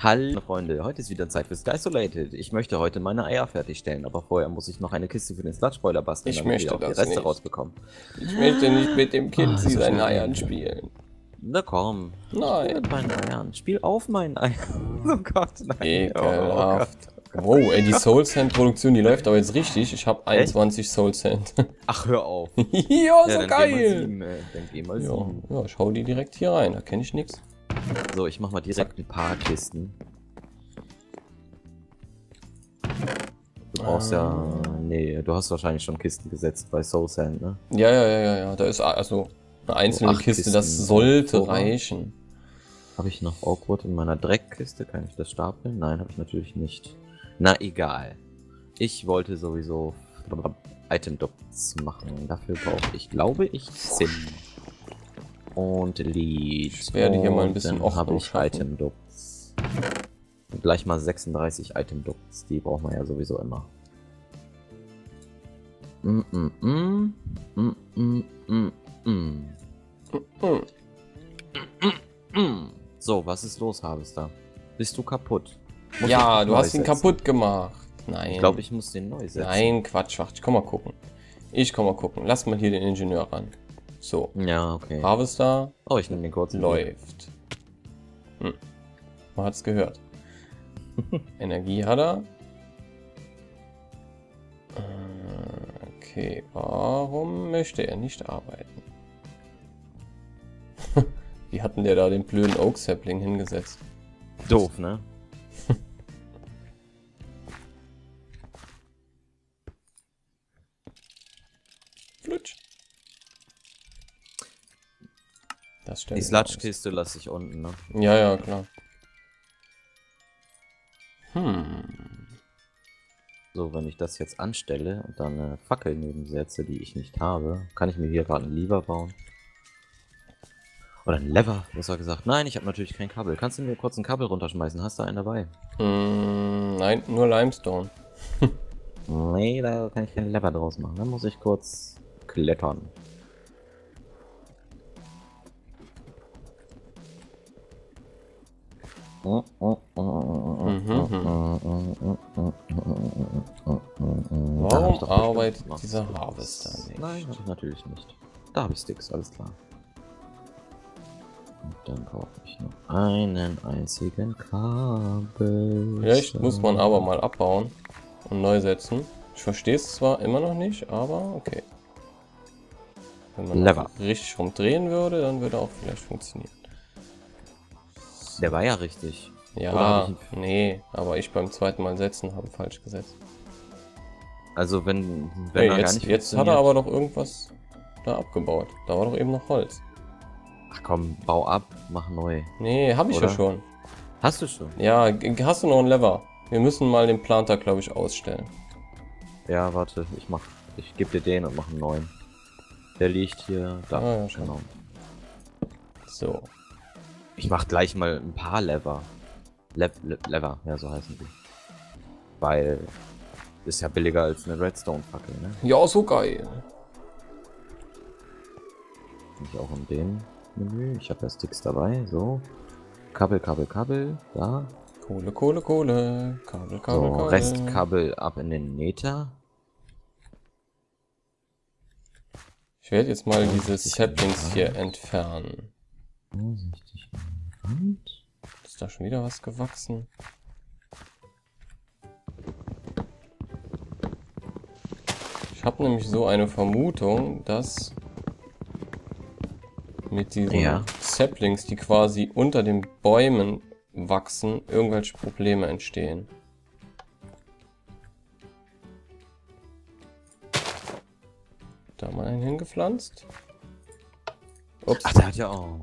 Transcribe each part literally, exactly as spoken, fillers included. Hallo Freunde, heute ist wieder Zeit für Skysolated. Ich möchte heute meine Eier fertigstellen, aber vorher muss ich noch eine Kiste für den Sludge-Boiler basteln, ich damit möchte wir auch das die Reste nicht. rausbekommen. Ich möchte nicht mit dem Kind oh, sie so seinen Eiern spielen. Na komm. Nein. Mit meinen Eiern. Spiel auf meinen Eiern. Oh Gott, nein. Ekelhaft. Oh Gott. Oh Gott. Wow, ey, die Soul Sand Produktion, die läuft aber jetzt richtig. Ich habe einundzwanzig Soul Sand. Ach, hör auf. Jo, ja, so dann geil. Geh mal sieben, dann geh mal ja, ja, ich hau die direkt hier rein, da kenne ich nichts. So, ich mach mal direkt ein paar Kisten. Du brauchst ähm. ja... Nee, du hast wahrscheinlich schon Kisten gesetzt bei Soul Sand, ne? Ja, ja, ja, ja, ja. Da ist also eine einzelne so Kiste, Kisten. Das sollte Vorrang. reichen. Habe ich noch Oakwood in meiner Dreckkiste? Kann ich das stapeln? Nein, habe ich natürlich nicht. Na, egal. Ich wollte sowieso Item-Ducks machen. Dafür brauche ich, glaube ich, zehn. Und Lied. Ich werde hier mal ein bisschen offen. Habe ich Item-Ducks. Gleich mal sechsunddreißig Item-Ducks. Die braucht man ja sowieso immer. Mm -mm -mm. Mm -mm -mm. Mm. Mm -mm. So, was ist los, Harvester? Bist du kaputt? Muss ja, du hast ihn setzen? kaputt gemacht. Nein. Ich glaube, ich muss den neu setzen. Nein, Quatsch, Quatsch. Ich komm mal gucken. Ich komm mal gucken. Lass mal hier den Ingenieur ran. So. Ja, okay. Harvester. Oh, ich nehme den kurz. Läuft. Hm. Man hat's gehört. Energie hat er. Okay, warum möchte er nicht arbeiten? Wie hatten der da den blöden Oak Sapling hingesetzt? Doof, ne? Flutsch. Die Sludge-Kiste lasse ich unten, ne? Ja, ja, klar. Hm. So, wenn ich das jetzt anstelle und dann eine Fackel nebensetze, die ich nicht habe, kann ich mir hier gerade einen Lever bauen. Oder ein Lever, besser gesagt. Nein, ich habe natürlich kein Kabel. Kannst du mir kurz ein Kabel runterschmeißen? Hast du einen dabei? Mm, nein, nur Limestone. Nee, da kann ich keinen Lever draus machen. Dann muss ich kurz klettern. Warum arbeitet dieser Harvester nicht? Nein, natürlich nicht. Da habe ich Sticks, alles klar. Und dann kaufe ich noch einen einzigen Kabel. Vielleicht muss man aber mal abbauen und neu setzen. Ich verstehe es zwar immer noch nicht, aber okay. Wenn man richtig rumdrehen würde, dann würde auch vielleicht funktionieren. Der war ja richtig. Ja, nee, aber ich beim zweiten Mal setzen habe falsch gesetzt. Also wenn, wenn hey, er jetzt, gar nicht jetzt hat er aber doch irgendwas da abgebaut. Da war doch eben noch Holz. Ach komm, bau ab, mach neu. Nee, habe ich Oder? ja schon. Hast du schon? Ja, hast du noch ein Lever? Wir müssen mal den Planter, glaube ich, ausstellen. Ja, warte, ich mach, ich gebe dir den und mach einen neuen. Der liegt hier da. Ah, ja, schon. Genau. So. Ich mach gleich mal ein paar Lever. Le Le Lever, ja, so heißen die. Weil, ist ja billiger als eine Redstone-Fackel, ne? Ja, so geil. Bin ich auch in dem Menü. Ich habe ja Sticks dabei, so. Kabel, Kabel, Kabel, da. Kohle, Kohle, Kohle. Kabel, Kabel, so, Kabel. Restkabel ab in den Nether. Ich werde jetzt mal diese Saplings hier entfernen. Vorsichtig. Und? Ist da schon wieder was gewachsen? Ich habe nämlich so eine Vermutung, dass mit diesen ja. Saplings, die quasi unter den Bäumen wachsen, irgendwelche Probleme entstehen. Da mal einen hingepflanzt. Ups. Ach, der hat ja auch...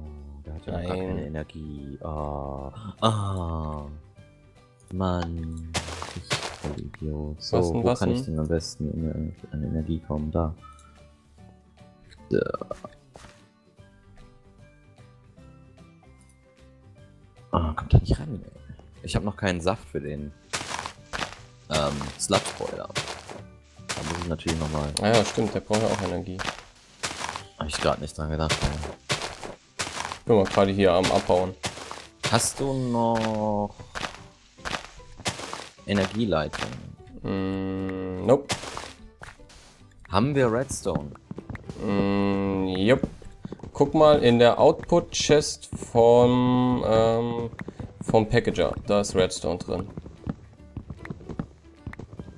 Nein. Gar keine Energie. Ah, oh. oh. Mann. Ich bin ein Idiot. So, was denn, wo was kann denn? ich denn am besten an Energie kommen? Da. Da. Ah, oh, kommt da nicht rein. Ich habe noch keinen Saft für den ähm, Sludge-Boiler. Da muss ich natürlich nochmal. Ah ja, stimmt, der braucht ja auch Energie. Hab ich gerade nicht dran gedacht. Ey. Ich bin mal gerade hier am Abbauen. Hast du noch Energieleitung. Mm, nope. Haben wir Redstone? Mm, jupp. Guck mal in der Output-Chest vom, ähm, vom Packager. Da ist Redstone drin.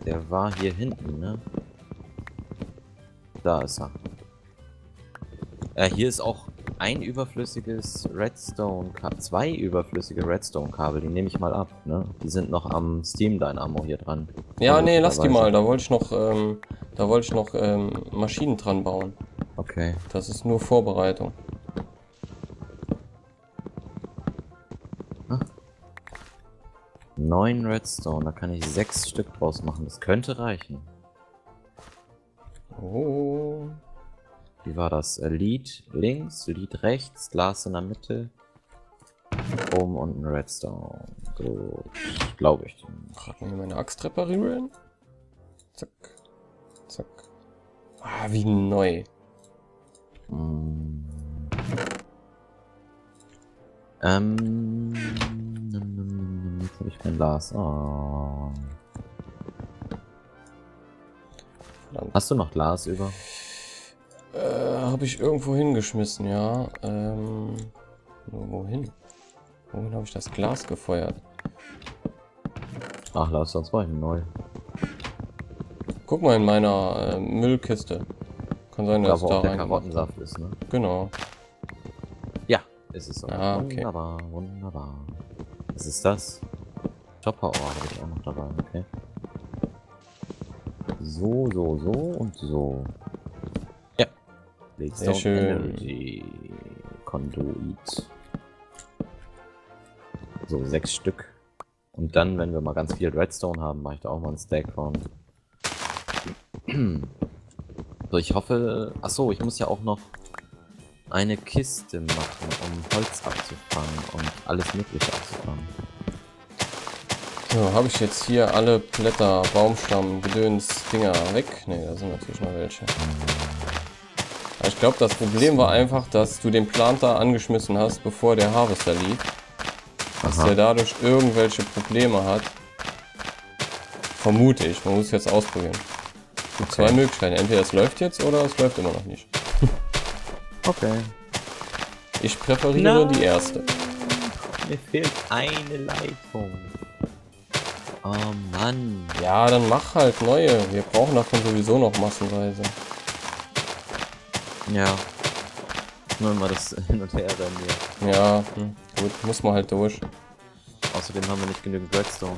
Der war hier hinten, ne? Da ist er. Äh, hier ist auch ein überflüssiges Redstone-Kabel. Zwei überflüssige Redstone-Kabel, die nehme ich mal ab, ne? Die sind noch am Steam-Dynamo hier dran. Ja, nee, lass die mal. Da wollte ich noch, ähm, da wollte ich noch ähm, Maschinen dran bauen. Okay. Das ist nur Vorbereitung. Ah. Neun Redstone, da kann ich sechs Stück draus machen. Das könnte reichen. Oh. Wie war das? Lead links, Lead rechts, Glas in der Mitte. Oben und ein Redstone. Gut, glaube ich. Gerade mal meine Axt reparieren. Zack. Zack. Ah, wie neu. Mm. Ähm. Jetzt habe ich kein Glas. Oh. Hast du noch Glas über? Äh, habe ich irgendwo hingeschmissen, ja. Ähm. Wohin? Wohin habe ich das Glas gefeuert? Ach, lass uns mal neu. Guck mal in meiner äh, Müllkiste. Kann sein, dass da der Karottensaft ist, ne? Genau. Ja, ist es so. Ah, okay. Wunderbar, wunderbar. Was ist das? Chopper-Ohr habe ich auch noch dabei, okay. So, so, so und so. Ja. Sehr schön. Konduit. So, sechs Stück. Und dann, wenn wir mal ganz viel Redstone haben, mache ich da auch mal einen Stack von. So, ich hoffe... Achso, ich muss ja auch noch eine Kiste machen, um Holz abzufangen und alles Mögliche abzufangen. So, habe ich jetzt hier alle Blätter, Baumstamm, Gedöns, Dinger weg? Ne, da sind natürlich noch welche. Aber ich glaube, das Problem war einfach, dass du den Planter angeschmissen hast, bevor der Harvester lief. Dass der dadurch irgendwelche Probleme hat. Vermute ich, man muss es jetzt ausprobieren. Es gibt okay. Zwei Möglichkeiten. Entweder es läuft jetzt oder es läuft immer noch nicht. Okay. Ich präferiere die erste. Mir fehlt eine Leitung. Oh Mann. Ja, dann mach halt neue. Wir brauchen davon sowieso noch massenweise. Ja. Nur mal das hin und her dann hier. Ja, hm. Gut. Muss man halt durch. Außerdem haben wir nicht genügend Redstone.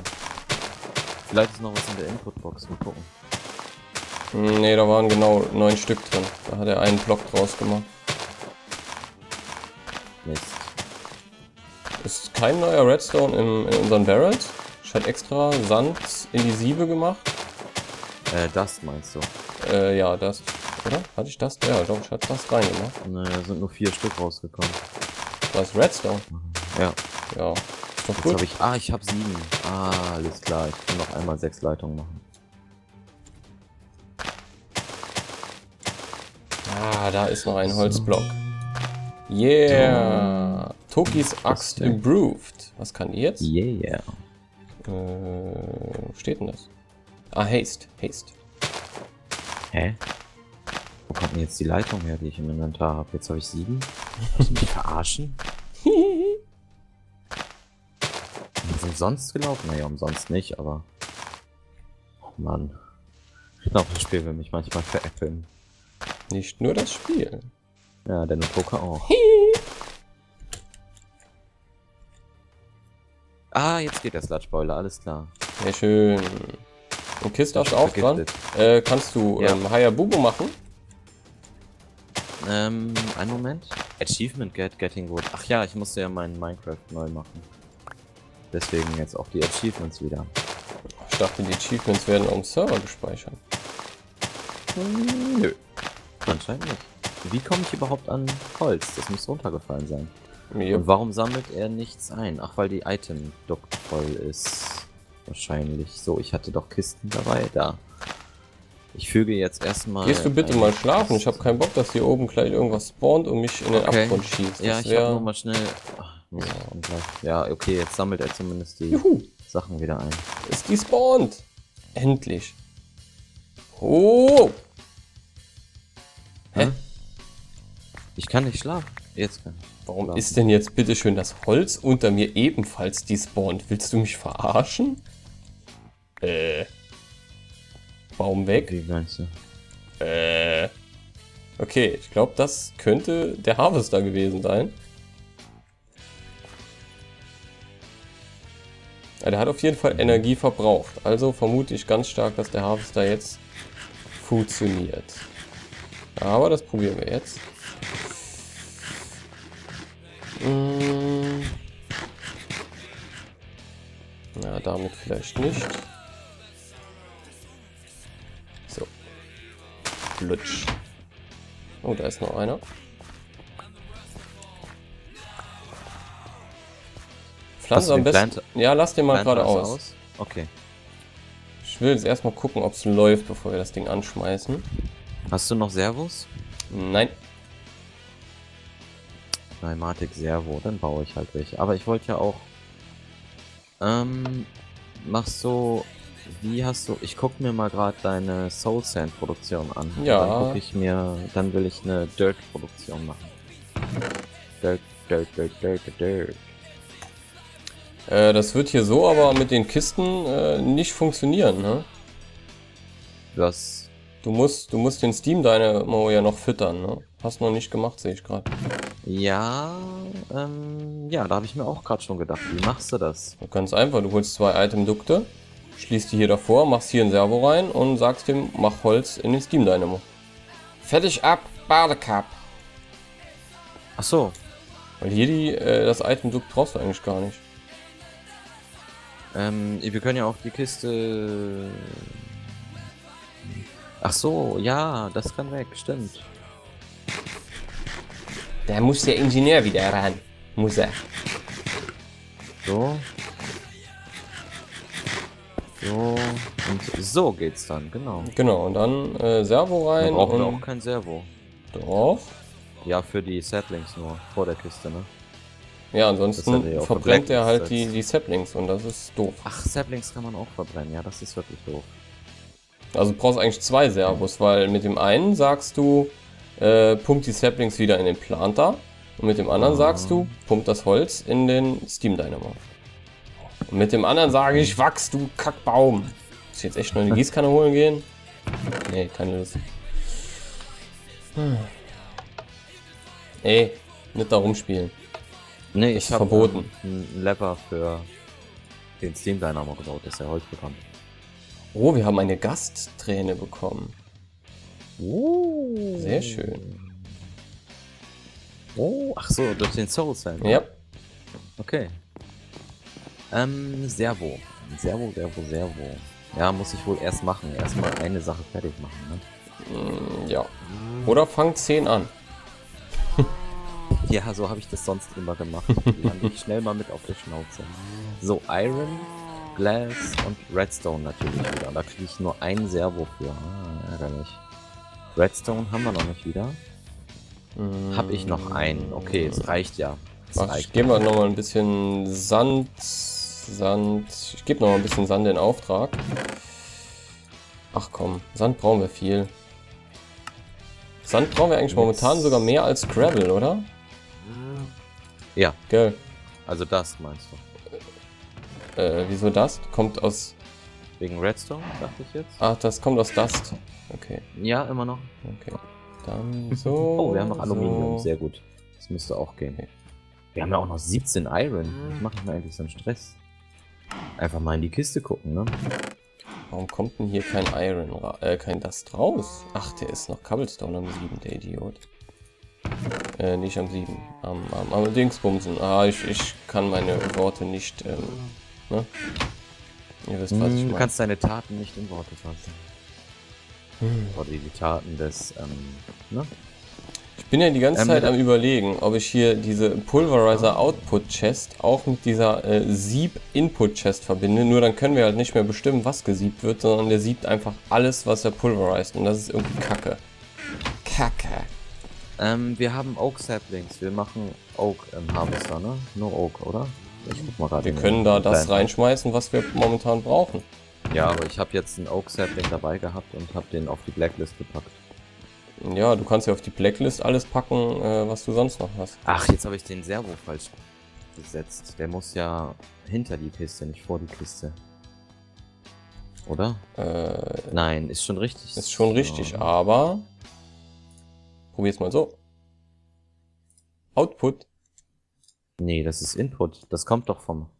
Vielleicht ist noch was in der Inputbox. Mal gucken. Ne, da waren genau neun Stück drin. Da hat er einen Block draus gemacht. Mist. Ist kein neuer Redstone im, in unseren Barrels. Ich hatte extra Sand in die Siebe gemacht. Äh, das meinst du? Äh, ja, das. Oder? Hatte ich das? Ja, doch, ich hatte das reingemacht. Ne, da sind nur vier Stück rausgekommen. Das Redstone? Ja. Ja. Ist doch gut. Jetzt hab ich, ah, ich hab sieben. Ah, alles klar. Ich kann noch einmal sechs Leitungen machen. Ah, da ist noch ein Holzblock. Yeah! Tokis Axt improved. Was kann die jetzt? Yeah. Äh, wo steht denn das? Ah, Haste. Haste. Hä? Wo kommt denn jetzt die Leitung her, die ich im Inventar habe? Jetzt habe ich sieben. Muss mich verarschen? Ist umsonst gelaufen? Naja, umsonst nicht, aber... Oh Mann. Ich glaube, das Spiel will mich manchmal veräppeln. Nicht nur das Spiel. Ja, der Nutoka auch. Hii. Ah, jetzt geht der Sludge-Boiler, alles klar. Sehr schön. Und Kiste darfst du auch dran. Äh, kannst du ja. ähm, Hayabubo machen? Ähm, einen Moment. Achievement get getting good. Ach ja, ich musste ja meinen Minecraft neu machen. Deswegen jetzt auch die Achievements wieder. Ich dachte, die Achievements werden auf dem Server gespeichert. Hm, nö. Anscheinend nicht. Wie komme ich überhaupt an Holz? Das muss runtergefallen sein. Yep. Und warum sammelt er nichts ein? Ach, weil die Item-Dock voll ist. Wahrscheinlich. So, ich hatte doch Kisten dabei. Da. Ich füge jetzt erstmal... Gehst du bitte mal schlafen? Ich habe keinen Bock, dass hier oben gleich irgendwas spawnt und mich in den okay. Abgrund schießt. Das ja, ich wär... hab nur mal schnell... Ach, ja, okay, jetzt sammelt er zumindest die Juhu. Sachen wieder ein. Ist gespawnt! Endlich! Oh! Hä? Hm? Ich kann nicht schlafen. Jetzt kann ich. Warum schlafen. Ist denn jetzt bitteschön das Holz unter mir ebenfalls despawnt? Willst du mich verarschen? Äh. Baum weg. Wie meinst du? Äh. Okay, ich glaube, das könnte der Harvester gewesen sein. Ja, der hat auf jeden Fall Energie verbraucht. Also vermute ich ganz stark, dass der Harvester jetzt funktioniert. Aber das probieren wir jetzt. Hm. Na, damit vielleicht nicht. So. Lutsch. Oh, da ist noch einer. Pflanze am besten. Plant? Ja, lass den mal gerade aus. aus. Okay. Ich will jetzt erstmal gucken, ob es läuft, bevor wir das Ding anschmeißen. Hast du noch Servos? Nein. Pneumatik Servo, dann baue ich halt welche. Aber ich wollte ja auch. Ähm. Machst du. Wie hast du. Ich guck mir mal gerade deine Soul Sand Produktion an. Ja. Dann guck ich mir. Dann will ich eine Dirt Produktion machen. Dirt, Dirt, Dirt, Dirt, Dirt. Äh, das wird hier so aber mit den Kisten äh, nicht funktionieren, ne? Das. Du musst, du musst den Steam-Dynamo ja noch füttern, ne? Hast noch nicht gemacht, sehe ich gerade. Ja, ähm, ja, da habe ich mir auch gerade schon gedacht. Wie machst du das? Ganz einfach, du holst zwei Item-Dukte, schließt die hier davor, machst hier ein Servo rein und sagst dem, mach Holz in den Steam-Dynamo. Fertig ab, Badekap. Ach so. Weil hier die, äh, das Item-Dukt brauchst du eigentlich gar nicht. Ähm, wir können ja auch die Kiste... Ach so, ja, das kann weg, stimmt. Da muss der Ingenieur wieder ran. Muss er. So. So. Und so geht's dann, genau. Genau, und dann äh, Servo rein. Wir brauchen auch kein Servo. Doch. Ja, für die Saplings nur, vor der Kiste, ne? Ja, ansonsten verbrennt er halt die, die Saplings und das ist doof. Ach, Saplings kann man auch verbrennen, ja, das ist wirklich doof. Also du brauchst eigentlich zwei Servos, weil mit dem einen sagst du, äh, pump die Saplings wieder in den Planter und mit dem anderen sagst du, pump das Holz in den Steam-Dynamo. Und mit dem anderen sage ich, wachst du Kackbaum. Muss ich jetzt echt noch eine Gießkanne holen gehen? Nee, keine Lust. Hm. Ey, nicht da rumspielen. Nee, das ich habe verboten. Einen Lever für den Steam-Dynamo gebaut, dass er Holz bekommt. Oh, wir haben eine Gastträne bekommen. Oh. Sehr schön. Oh, ach so, durch den Soul Sand. Ja. Okay. Ähm, Servo. Servo, Servo, Servo. Ja, muss ich wohl erst machen. Erstmal eine Sache fertig machen, ne? Mm, ja. Oder fang zehn an. Ja, so habe ich das sonst immer gemacht. Dann schnell mal mit auf der Schnauze. So, Iron. Glass und Redstone natürlich wieder. Da kriege ich nur ein Servo für. Ah, ärgerlich. Redstone haben wir noch nicht wieder. Mm. Habe ich noch einen. Okay, es reicht ja. Es Ach, reicht ich gebe mal nochmal ein bisschen Sand. Sand. Ich gebe nochmal ein bisschen Sand in Auftrag. Ach komm, Sand brauchen wir viel. Sand brauchen wir eigentlich Jetzt. momentan sogar mehr als Gravel, oder? Ja. Gell. Also das meinst du? Äh, wieso Dust? Kommt aus... Wegen Redstone, dachte ich jetzt. Ach, das kommt aus Dust. Okay. Ja, immer noch. Okay. Dann so... Oh, wir haben noch Aluminium, so. Sehr gut. Das müsste auch gehen. Okay. Wir haben ja auch noch siebzehn Iron. Ich mache mir eigentlich so einen Stress. Einfach mal in die Kiste gucken, ne? Warum kommt denn hier kein Iron, äh, kein Dust raus? Ach, der ist noch Cobblestone am sieben, der Idiot. Äh, nicht am sieben. Am, am, am Dingsbumsen. Ah, ich, ich kann meine Worte nicht, ähm... Ne? Ihr wisst, was ich meine. Du kannst deine Taten nicht in Worte fassen. Hm. Oder die Taten des, ähm, ne? Ich bin ja die ganze ähm, Zeit am Überlegen, ob ich hier diese Pulverizer-Output-Chest auch mit dieser äh, Sieb-Input-Chest verbinde. Nur dann können wir halt nicht mehr bestimmen, was gesiebt wird, sondern der siebt einfach alles, was er pulverisiert. Und das ist irgendwie Kacke. Kacke. Ähm, wir haben Oak Saplings. Wir machen Oak im Harvester, ne? Nur Oak, oder? Ich guck mal gerade. Wir können da das reinschmeißen, was wir momentan brauchen. Ja, aber ich habe jetzt einen Oak Sapling dabei gehabt und habe den auf die Blacklist gepackt. Ja, du kannst ja auf die Blacklist alles packen, äh, was du sonst noch hast. Ach, jetzt habe ich den Servo falsch gesetzt. Der muss ja hinter die Kiste, nicht vor die Kiste. Oder? Äh, Nein, ist schon richtig. Ist schon richtig, ja. Aber... probier's mal so. Output. Nee, das ist Input. Das kommt doch vom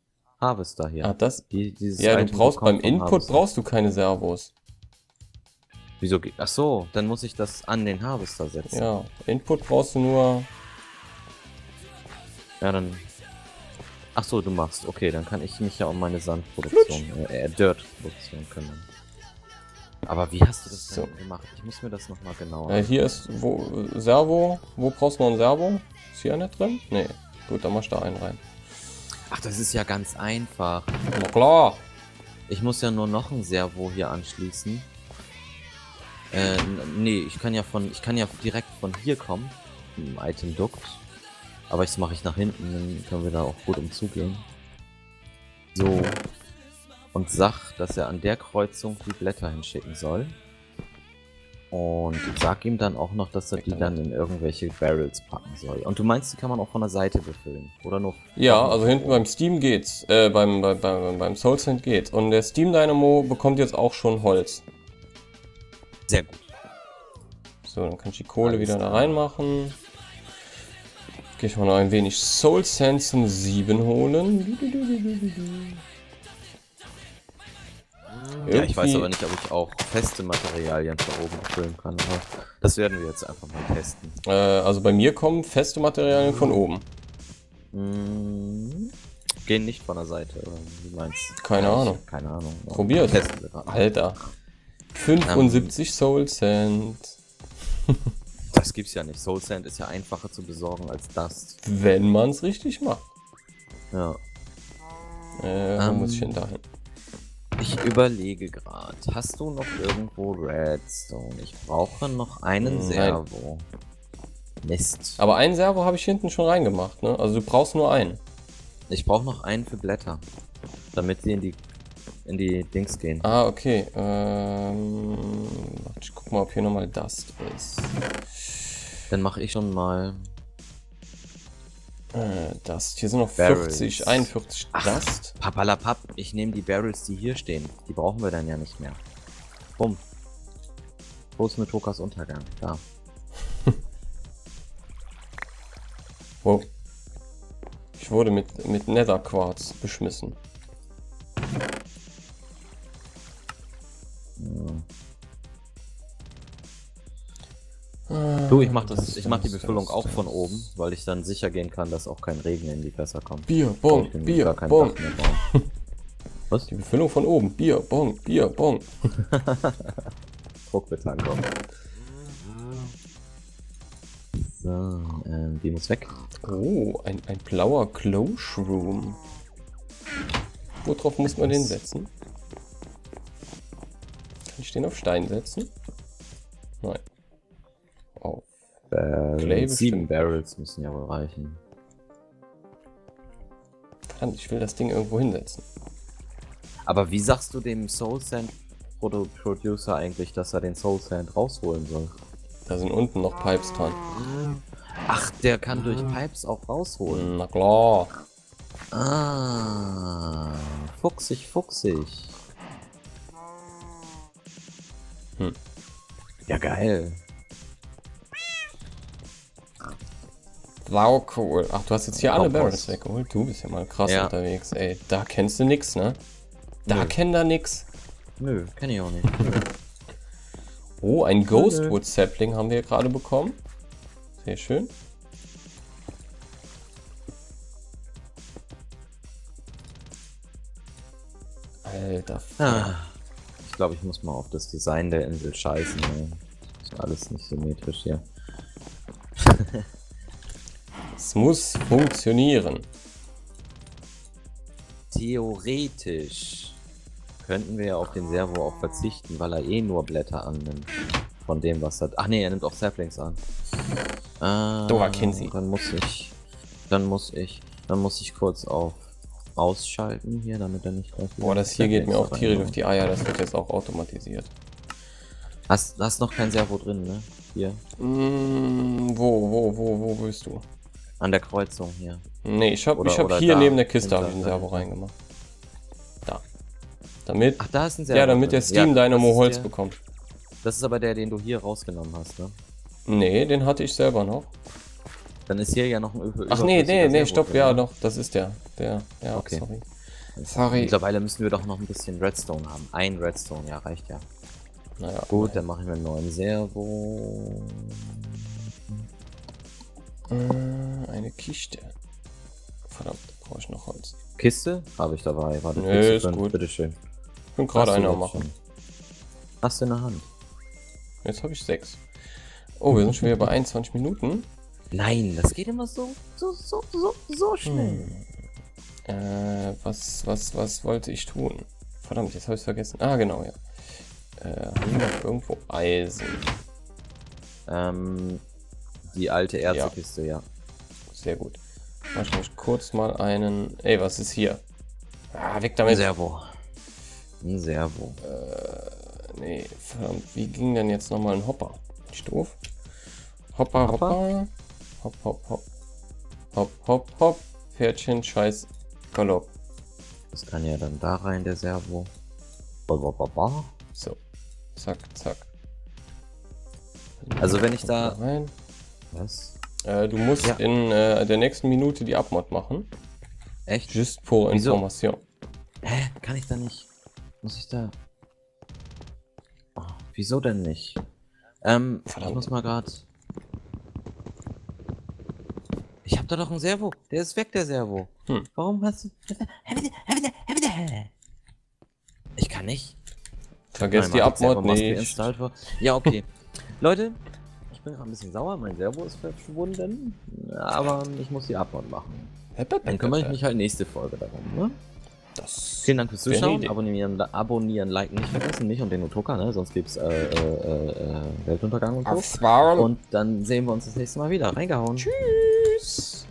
Harvester hier. Ah, das? Die, ja, Item du brauchst beim Input Harvester. brauchst du keine Servos. Wieso? Ach so, dann muss ich das an den Harvester setzen. Ja, Input brauchst du nur... Ja, dann... Ach so, du machst. Okay, dann kann ich mich ja um meine Sandproduktion, äh, äh Dirt-Produktion kümmern. Aber wie hast du das so denn gemacht? Ich muss mir das nochmal genauer... Äh, hier ist wo Servo. Wo brauchst du noch ein Servo? Ist hier einer drin? Nee. Gut, dann mach ich da einen rein. Ach, das ist ja ganz einfach. Na klar. Ich muss ja nur noch ein Servo hier anschließen. Äh, nee, ich kann ja von, ich kann ja direkt von hier kommen, im Item-Duck. Aber jetzt mache ich nach hinten, dann können wir da auch gut umzugehen. So. Und sag, dass er an der Kreuzung die Blätter hinschicken soll. Und sag ihm dann auch noch, dass er die dann in irgendwelche Barrels packen soll. Und du meinst, die kann man auch von der Seite befüllen, oder nur? Ja, also hinten beim Steam geht's, äh, beim, beim, beim, beim Soul Sand geht's. Und der Steam-Dynamo bekommt jetzt auch schon Holz. Sehr gut. So, dann kann ich die Kohle Alles wieder da reinmachen. Gehe ich mal noch ein wenig Soul Sand zum Sieben holen. Irgendwie. Ja, ich weiß aber nicht, ob ich auch feste Materialien da oben füllen kann. Aber das werden wir jetzt einfach mal testen. Äh, also bei mir kommen feste Materialien von oben. Hm. Gehen nicht von der Seite, oder wie meinst du? Keine ja, Ahnung. Keine Ahnung. Probier's. Testen wir Alter. fünfundsiebzig um, Soul Sand. Das gibt's ja nicht. Soul Sand ist ja einfacher zu besorgen als das. Wenn man es richtig macht. Ja. Äh, wo um, muss ich denn dahin? Ich überlege gerade. Hast du noch irgendwo Redstone? Ich brauche noch einen Nein. Servo. Mist. Aber einen Servo habe ich hinten schon reingemacht, ne? Also du brauchst nur einen. Ich brauche noch einen für Blätter. Damit die in die in die Dings gehen. Ah, okay. Ähm, ich guck mal, ob hier nochmal Dust ist. Dann mache ich schon mal... Äh, Dust. Hier sind noch Barrels. fünfzig, einundvierzig Ach, Dust. Papalapap, ich nehme die Barrels, die hier stehen. Die brauchen wir dann ja nicht mehr. Bumm. Wo ist Nutokas Untergang? Da. Wow. Ich wurde mit, mit Nether Quarz beschmissen. Du, ich mach das, ich mach die Befüllung auch von oben, weil ich dann sicher gehen kann, dass auch kein Regen in die Fässer kommt. Bier, Bon, Bier, Bon. Was? Die Befüllung von oben. Bier, Bon, Bier, Bon. Druck bitte ankommen. So, ähm, die muss weg. Oh, ein, ein blauer Glow-Shroom. Worauf muss man den setzen? Kann ich den auf Stein setzen? Nein. Auf äh, sieben Barrels müssen ja wohl reichen. Verdammt, ich will das Ding irgendwo hinsetzen. Aber wie sagst du dem Soul Sand Producer eigentlich, dass er den Soul Sand rausholen soll? Da sind unten noch Pipes dran. Ach, der kann durch Pipes auch rausholen. Na klar. Ah, fuchsig, fuchsig. Hm. Ja, geil. Wow, cool. Ach, du hast jetzt hier alle Barrels weggeholt. Du bist ja mal krass ja. unterwegs, ey. Da kennst du nix, ne? Da kennt er nix. Nö, kenn ich auch nicht. Oh, ein Ghostwood Sapling haben wir gerade bekommen. Sehr schön. Alter. Ah, ich glaube, ich muss mal auf das Design der Insel scheißen. Ey. Ist ja alles nicht symmetrisch hier. Es muss funktionieren. Theoretisch könnten wir ja auf den Servo auch verzichten, weil er eh nur Blätter annimmt. Von dem, was er... Ach nee, er nimmt auch Saplings an. Ah, Dora kennt sie. Dann muss ich... Dann muss ich... Dann muss ich kurz auf ausschalten hier, damit er nicht rausgeht. Boah, das hier geht mir auch tierisch auf die Eier, das wird jetzt auch automatisiert. Hast, hast noch kein Servo drin, ne? Hier. Mm, wo, wo, wo, wo willst du? An der Kreuzung hier. Nee, ich habe hab hier neben der Kiste habe ich einen Servo reingemacht. Da. Damit. Ach, da ist ein Servo. Ja, damit der Steam-Dynamo ja, Holz der, bekommt. Das ist aber der, den du hier rausgenommen hast, ne? Nee, den hatte ich selber noch. Dann ist hier ja noch ein Öl. Ach nee, nee, nee, stopp, ja, noch, das ist der. Der, ja, okay. Sorry. Sorry. Mittlerweile müssen wir doch noch ein bisschen Redstone haben. Ein Redstone, ja, reicht ja. Naja. Gut, nein. Dann machen wir einen neuen Servo. Äh, eine Kiste. Verdammt, brauche ich noch Holz. Kiste? Habe ich dabei. Warte, nee, ist gut. Bitteschön. Ich bin gerade einer am Machen. Hast du in der Hand? Jetzt habe ich sechs. Oh, wir sind schon wieder bei einundzwanzig Minuten. Nein, das geht immer so, so, so, so, so schnell. Hm. Äh, was, was, was wollte ich tun? Verdammt, jetzt habe ich es vergessen. Ah, genau, ja. Äh, haben wir noch irgendwo Eisen? Ähm, die alte Erzkiste, ja. ja. Sehr gut. Mach ich kurz mal einen... Ey, was ist hier? Ah, weg damit. Ein Servo. Ein Servo. Äh, nee, verdammt, wie ging denn jetzt nochmal ein Hopper? Nicht doof. Hopper, Hopper, Hopper. Hopp, hopp, hopp. Hopp, hopp, hopp. Pferdchen, scheiß Galopp. Das kann ja dann da rein, der Servo. So. Zack, zack. Also wenn ich da... Rein. Was? Äh, du musst ja. in äh, der nächsten Minute die Abmod machen. Echt? Just pour Wieso? Information. Hä? Kann ich da nicht? Muss ich da... Oh, wieso denn nicht? Ähm, Verdammt. Ich muss mal gerade... Ich hab da doch einen Servo. Der ist weg, der Servo. Hm. Warum hast du... Ich kann nicht. Vergesst Nein, die Abmod nicht. Ja, okay. Leute, ich bin gerade ein bisschen sauer. Mein Servo ist verschwunden. Aber ich muss die Abmod machen. Dann kümmere ich mich halt nächste Folge darum. Ne? Das Vielen Dank fürs Zuschauen. Abonnieren, abonnieren, liken nicht vergessen. Nicht und den Nutoka, ne? Sonst gibt's äh, äh, äh, Weltuntergang und so. Und dann sehen wir uns das nächste Mal wieder. Reingehauen. Tschüss.